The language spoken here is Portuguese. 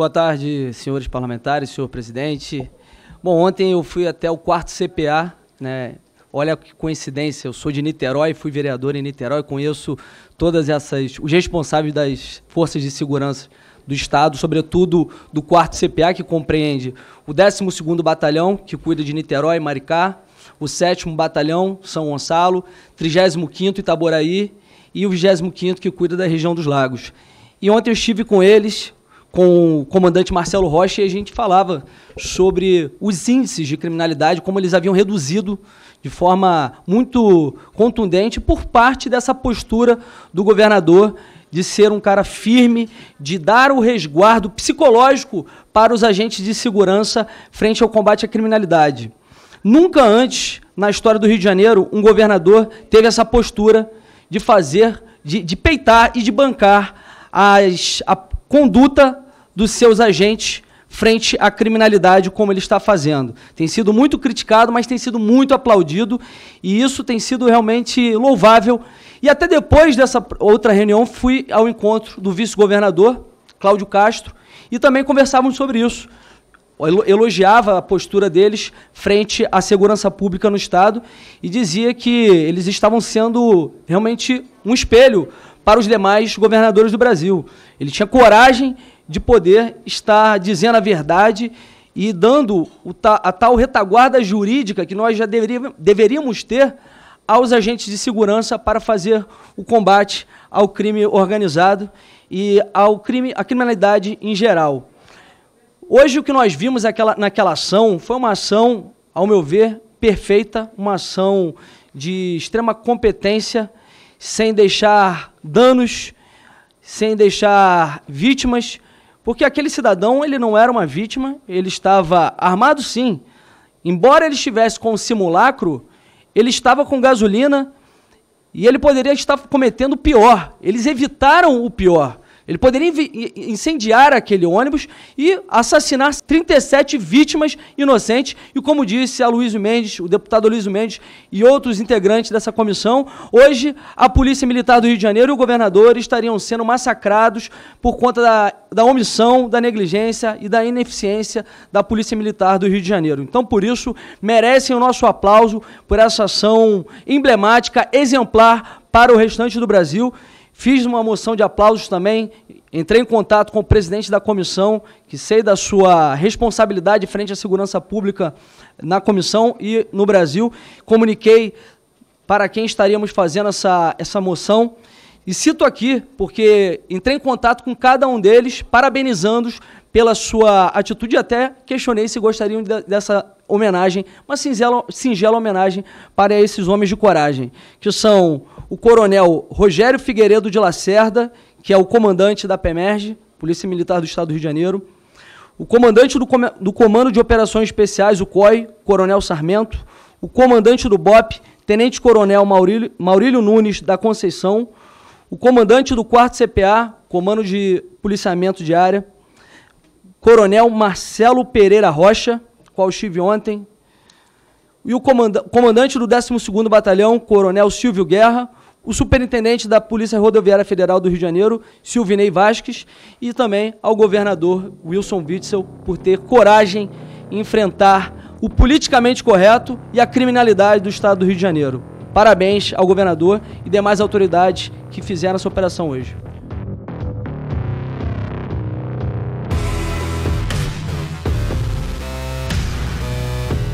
Boa tarde, senhores parlamentares, senhor presidente. Bom, ontem eu fui até o 4º CPA, né? Olha que coincidência, eu sou de Niterói, fui vereador em Niterói, conheço os responsáveis das forças de segurança do Estado, sobretudo do 4º CPA, que compreende o 12º Batalhão, que cuida de Niterói e Maricá, o 7º Batalhão, São Gonçalo, 35º Itaboraí e o 25º, que cuida da região dos Lagos. E ontem eu estive com eles, com o comandante Marcelo Rocha, e a gente falava sobre os índices de criminalidade, como eles haviam reduzido de forma muito contundente por parte dessa postura do governador de ser um cara firme, de dar o resguardo psicológico para os agentes de segurança frente ao combate à criminalidade. Nunca antes, na história do Rio de Janeiro, um governador teve essa postura de fazer, de peitar e de bancar a conduta dos seus agentes frente à criminalidade, como ele está fazendo. Tem sido muito criticado, mas tem sido muito aplaudido, e isso tem sido realmente louvável. E até depois dessa outra reunião, fui ao encontro do vice-governador, Cláudio Castro, e também conversávamos sobre isso. Elogiava a postura deles frente à segurança pública no Estado e dizia que eles estavam sendo realmente um espelho para os demais governadores do Brasil. Ele tinha coragem de poder estar dizendo a verdade e dando a tal retaguarda jurídica que nós já deveríamos ter aos agentes de segurança para fazer o combate ao crime organizado e à criminalidade em geral. Hoje o que nós vimos naquela ação foi uma ação, ao meu ver, perfeita, uma ação de extrema competência, sem deixar danos, sem deixar vítimas, porque aquele cidadão, ele não era uma vítima, ele estava armado sim. Embora ele estivesse com o simulacro, ele estava com gasolina e ele poderia estar cometendo o pior. Eles evitaram o pior. Ele poderia incendiar aquele ônibus e assassinar 37 vítimas inocentes. E como disse Aloysio Mendes, o deputado Aloysio Mendes e outros integrantes dessa comissão, hoje a Polícia Militar do Rio de Janeiro e o governador estariam sendo massacrados por conta da omissão, da negligência e da ineficiência da Polícia Militar do Rio de Janeiro. Então, por isso, merecem o nosso aplauso por essa ação emblemática, exemplar para o restante do Brasil. Fiz uma moção de aplausos também, entrei em contato com o presidente da comissão, que sei da sua responsabilidade frente à segurança pública na comissão e no Brasil. Comuniquei para quem estaríamos fazendo essa moção. E cito aqui, porque entrei em contato com cada um deles, parabenizando-os pela sua atitude, e até questionei se gostariam dessa homenagem, uma singela homenagem para esses homens de coragem, que são o coronel Rogério Figueiredo de Lacerda, que é o comandante da PMERJ, Polícia Militar do Estado do Rio de Janeiro, o comandante do Comando de Operações Especiais, o COE, coronel Sarmento, o comandante do BOPE, tenente coronel Maurílio Nunes da Conceição, o comandante do 4º CPA, Comando de Policiamento de Área, coronel Marcelo Pereira Rocha, qual estive ontem, e o comandante do 12º Batalhão, coronel Silvio Guerra, o superintendente da Polícia Rodoviária Federal do Rio de Janeiro, Silvinei Vasques, e também ao governador Wilson Witzel, por ter coragem em enfrentar o politicamente correto e a criminalidade do Estado do Rio de Janeiro. Parabéns ao governador e demais autoridades que fizeram essa operação hoje.